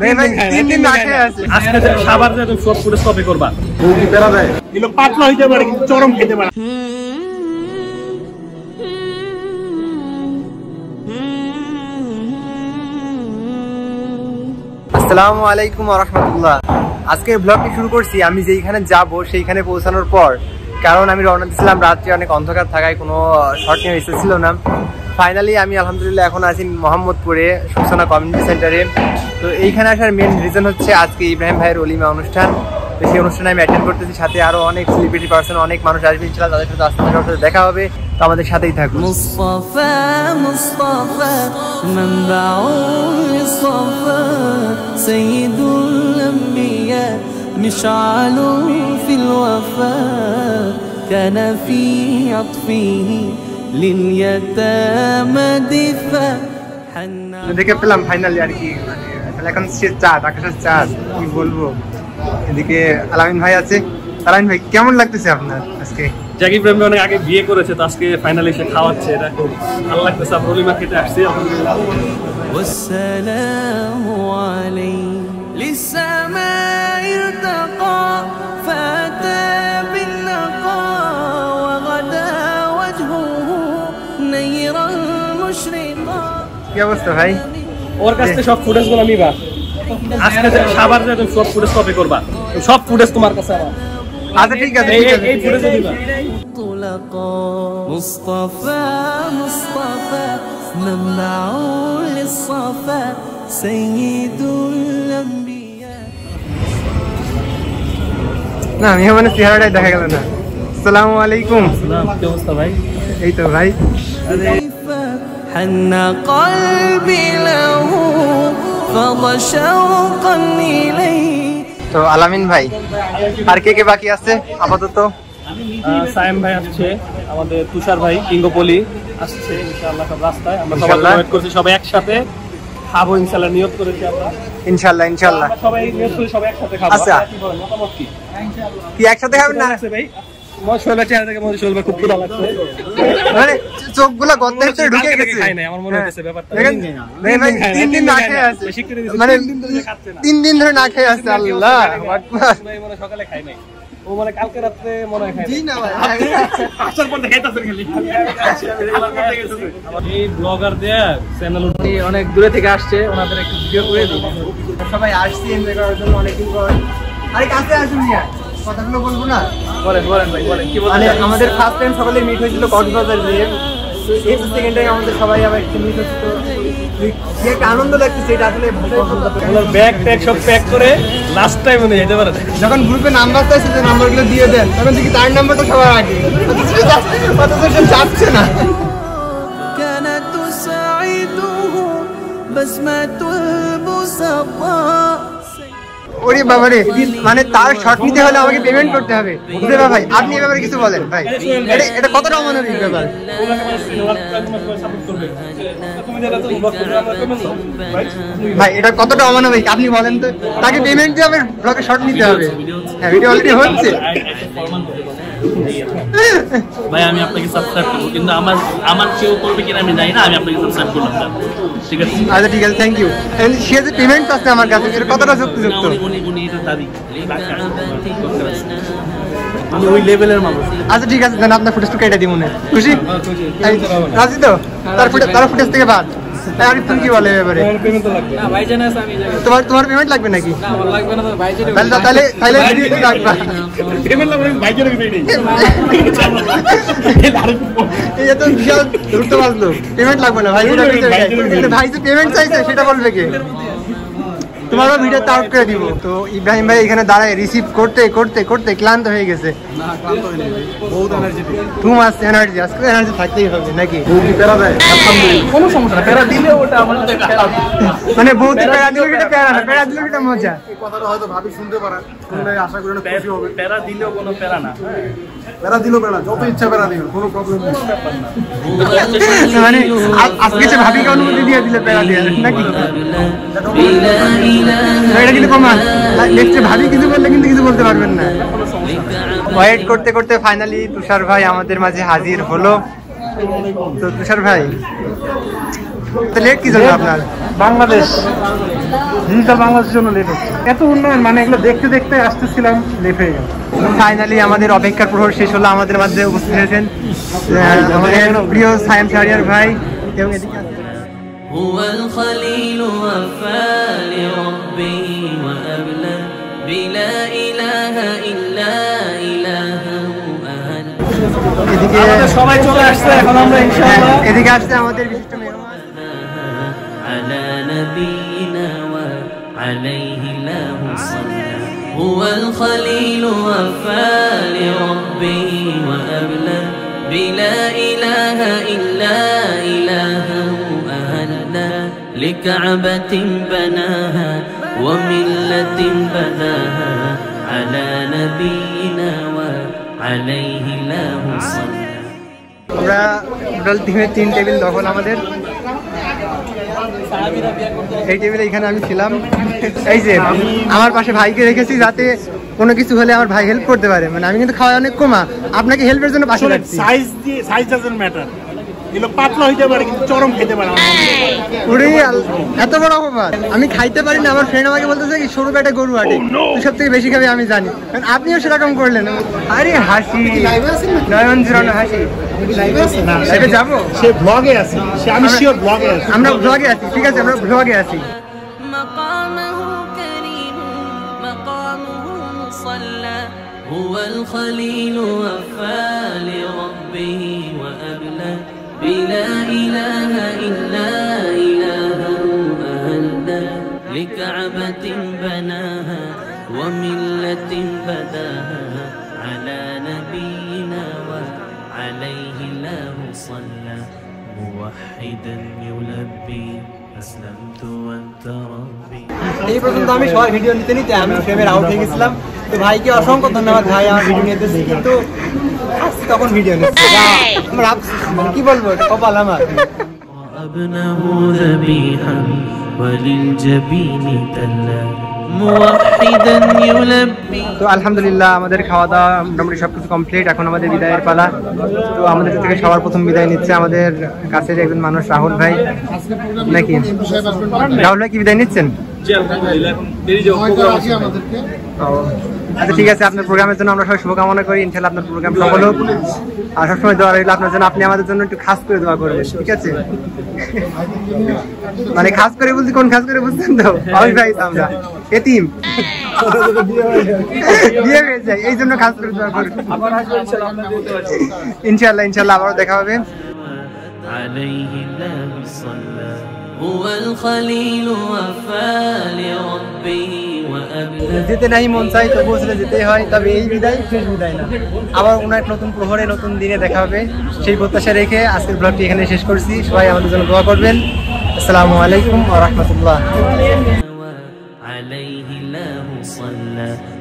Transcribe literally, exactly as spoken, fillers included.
नहीं नहीं तीन दिन आके আছে আজকে খাবার যা তুমি সব পুরো স্টপে করবা রুটি পেরা যায় এই লোক পাতলা হইতে পারে কিন্তু চরম খেতে পারে আসসালামু আলাইকুম ওয়া রাহমাতুল্লাহ আজকে ব্লগটি শুরু করছি আমি যেখানে যাব সেইখানে পৌঁছানোর পর কারণ আমি রওনা দিছিলাম রাতে অনেক অন্ধকার থাকায় কোনো শর্ট নিয়ে এসেছিল না फाइनली आलহামদুলিল্লাহ এখন আছি মোহাম্মদপুরে সুসনা কমিউনিটি সেন্টারে। তো এইখানে আসার মেন রিজন হচ্ছে আজকে ইব্রাহিম ভাইয়ের ওলিমা অনুষ্ঠান। তো সেই অনুষ্ঠানে আমি অ্যাটেন্ড করতেছি, সাথে আরও অনেক সেলিব্রিটি পার্সন অনেক মানুষ আসবে, ইনশাআল্লাহ তাদের সাথে আস্তে আস্তে দেখা হবে। তো আমাদের সাথেই থাকুন। মুস্তাফা মুস্তাফা মানবাউল মুস্তাফা সাইয়্যিদুল আম্বিয়া মিশালু ফিল ওয়াফা কানা ফি আতফিহি দেখে পেলাম ফাইনালি আর কি। এখন সে চাঁদ, আকাশের চাঁদ, কি বলবো। এদিকে আল আমিন ভাই আছে। আল আমিন ভাই, কেমন লাগতেছে আপনার আজকে? জাকিব প্রেম অনেক আগে বিয়ে করেছে, তো আজকে ফাইনালি সে খাওয়াচ্ছে, এটা খুব ভালো লাগতেছে। আপনার ওলিমা খেতে আসছি, আলহামদুলিল্লাহ। কি অবস্থা ভাই? ওর কাছ থেকে সব ফুটেজ গুলো নিবা, আজকে খাবার যা তুমি সব ফুটেজ কপি করবা, সব ফুটেজ তোমার কাছে আমার। আচ্ছা ঠিক আছে, এই ফুটেজ দিবা। তুলাকা মুস্তাফা মুস্তাফা নামলাউল লিসাফা সাইয়্যিদুল আম্বিয়া। না আমি মানে চেহারাটাই দেখা গেল না। আসসালামু আলাইকুম। সালাম, কি অবস্থা ভাই? এই তো ভাই। حن قلبي له فض شوقا إليه। তো আলামিন ভাই আর কে কে বাকি আছে? আপাতত সাইম ভাই আসছে, আমাদের তুষার ভাই কিংগোপলি আসছে, ইনশাআল্লাহ সব রাস্তায় আমরা সবাই ওয়েট করছি, সবাই একসাথে খাবো ইনশাআল্লাহ, নিয়ত করেছি আমরা ইনশাআল্লাহ ইনশাআল্লাহ সবাই নিয়ত করি সবাই একসাথে খাবো। আচ্ছা মতামত কি? কি একসাথে খাবেন না আছে ভাই? অনেক দূরে থেকে আসছে, ওনাদের একটু ভিডিও করে দিই। সবাই আসছে এনজয় করার জন্য, অনেকদিন পর। আরে কাছে আসুন, কথাগুলো বলবো না? বলেন বলেন ভাই বলেন, কি বলেন? মানে আমাদের ফার্স্ট টাইম সকালে মিট হয়েছিল কক্সবাজার গিয়ে, এই সেকেন্ড টাইম আমাদের সবাই আবার একটু মিট হচ্ছে, তো যে একটা আনন্দ লাগছে এটা আসলে ভালো। ব্যাগ ট্যাগ সব প্যাক করে লাস্ট টাইম উনি যেতে পারে, যখন গ্রুপে নাম্বার চাইছে যে নাম্বারগুলো দিয়ে দেন, তখন দেখি তার নাম্বার তো সবার আগে, কত সেশন যাচ্ছে না। ওরে বাবা রে, মানে তার শর্ট নিতে হলে আমাকে পেমেন্ট করতে হবে। বুঝলেন ভাই, আপনি এই ব্যাপারে কিছু বলেন ভাই, এটা এটা কতটা অমানবিক ব্যাপার। ভাই এটা কতটা অমানবিক আপনি বলেন তো, তাকে পেমেন্ট দিয়ে আমার ব্লগে শর্ট নিতে হবে। হ্যাঁ ভিডিও অলরেডি হচ্ছে ভাই, আমি আপনাকে সাবস্ক্রাইব করব, কিন্তু আমার আমার কেউ করবে কিনা আমি জানি না, আমি আপনাকে সাবস্ক্রাইব করলাম। ঠিক আছে আচ্ছা ঠিক আছে, থ্যাংক ইউ। এন্ড সে যে পেমেন্ট আছে আমার কাছে, এর কতটা যুক্তিযুক্ত? আমি ওই লেভেলের মানুষ। আচ্ছা ঠিক আছে, দেন আপনার ফুটেজটা কেটে দিই, মনে খুশি রাজি তো? তার ফুটেজ তার ফুটেজ থেকে বাদ। আরে তুমি কি বলে ব্যাপারে? পেমেন্ট তো লাগবে না ভাই, জানা আছে আমি জানি। তোমার তোমার পেমেন্ট লাগবে নাকি? না আমার লাগবে না, ভাই জেনে তাহলে তাহলে তাহলে ভিডিও রাখবা, পেমেন্ট লাগবে ভাই জেনে ভিডিও নেই। এই তো বিশাল দ্রুত বাজলো, পেমেন্ট লাগবে না ভাই জেনে, ভাই যে পেমেন্ট চাইছে সেটা বলবে কে? তোমার ভিডিও আউট করে দিব। তো ইব্রাহিম ভাই এখানে দাঁড়ায় রিসিভ করতে করতে করতে ক্লান্ত হয়ে গেছে। না ক্লান্ত হই নাই, বহুত এনার্জি, টু মাস এনার্জি, আজকে এনার্জি থাকতেই হবে নাকি? বহুত প্যারা দেয়, আলহামদুলিল্লাহ কোনো সমস্যা না, প্যারা দিলে ওটা আমার একটা প্যারা, মানে বহুত প্যারা দিলে এটা প্যারা না, প্যারা দিলে এটা মজা। এই কথাটা হয়তো ভাবি শুনতে পারা, তোমরা আশা করি না খুশি হবে। প্যারা দিলেও কোনো প্যারা না, প্যারা দিলেও প্যারা, যত ইচ্ছা প্যারা দিও, কোনো প্রবলেম নেই, ব্যাপার না। মানে আজকে যে ভাবি কে অনুমতি দিয়ে দিলে প্যারা দিয়ে নাকি? এটা কিন্তু কমা নেক্সটে ভাবি কিছু বললে কিন্তু কিছু বলতে পারবেন না। ওয়েট করতে করতে ফাইনালি তুষার ভাই আমাদের মাঝে হাজির হলো। তো তুষার ভাই तो लेट की জন্য আপনার বাংলাদেশ ডিজিটাল বাংলাদেশের জন্য লেট হচ্ছে এত উন্নয়ন মানে এগুলো দেখতে দেখতে আসতেছিলাম লেট হয়ে গেল। ফাইনালি আমাদের অপেক্ষার প্রহর শেষ হলো। আমাদের মাঝে উপস্থিত হয়েছেন আমাদের প্রিয় শাইম শাহরিয়ার ভাই এবং এদিকে هو الخليل وفى لربه وأبلى بلا إله إلا إلهه أهل على نبينا وعليه الله صلى هو الخليل وفى لربه وأبلى بلا إله إلا إلهه لكعبة بناها وملة بناها على نبينا وعليه الله صلى আমরা টোটাল টিমে তিন টেবিল দখল আমাদের। এই টেবিলে এখানে আমি ছিলাম। এই যে আমার পাশে ভাইকে রেখেছি যাতে কোনো কিছু হলে আমার ভাই হেল্প করতে পারে, মানে আমি কিন্তু খাওয়া অনেক কমা, আপনাকে হেল্পের জন্য পাশে রাখছি। সাইজ দিয়ে সাইজ ডাজন্ট ম্যাটার। আমি খাইতে পারি না, আমার ফ্রেন্ড আমাকে বলতেছে সরু একটা গরু আটে তুই সব থেকে বেশি খাবি, আমি জানি আপনিও সেরকম করলেন। আরে হাসি নয়ন জোরানো হাসি। যাবো সে ব্লগে আছি, আমরা ব্লগে আছি, ঠিক আছে আমরা ব্লগে আছি। هو الخليل وفى لربه وأبلى بلا إله إلا إلهه أهلى لكعبة بناها وملة بداها على نبينا وعليه الله صلى موحدا يلبي أسلمت وأنت ربي এই পর্যন্ত আমি সবাই ভিডিও নিতে নিতে আমি ফ্রেমের আউট হয়ে গেছিলাম। তো ভাইকে অসংখ্য ধন্যবাদ, ভাই আমার ভিডিও নিতে কিন্তু তখন ভিডিও নিতে আমরা কি বলবো কপাল আমার ابنه ذبيحا وللجبين تلا موحدا يلبي। তো আলহামদুলিল্লাহ আমাদের খাওয়া দাওয়া মোটামুটি সবকিছু কমপ্লিট, এখন আমাদের বিদায়ের পালা। তো আমাদের থেকে সবার প্রথম বিদায় নিচ্ছে আমাদের কাছের একজন মানুষ রাহুল ভাই, নাকি রাহুল ভাই কি বিদায় নিচ্ছেন? আচ্ছা ঠিক আছে, আপনার প্রোগ্রামের জন্য আমরা সবাই শুভকামনা করি, ইনশাআল্লাহ আপনার প্রোগ্রাম সফল হোক। আর সবসময় দোয়া রইল আপনার জন্য, আপনি আমাদের জন্য একটু খাস করে দোয়া করবেন, ঠিক আছে? মানে খাস করে বলছি কোন খাস করে বুঝছেন তো? আমি ভাই আমরা এতিম, বিয়ে হয়ে যায়, এই জন্য খাস করে দোয়া করবেন। ইনশাআল্লাহ ইনশাআল্লাহ আবারও দেখা হবে। যেতে নাই মন চাই তবু আসলে যেতে হয়, তবে এই বিদায় শেষ বিদায় না, আবার অন্য এক নতুন প্রহরে নতুন দিনে দেখা হবে। সেই প্রত্যাশা রেখে আজকের ব্লগটি এখানে শেষ করছি। সবাই আমাদের জন্য দোয়া করবেন। আসসালামু আলাইকুম ওয়া রাহমাতুল্লাহ।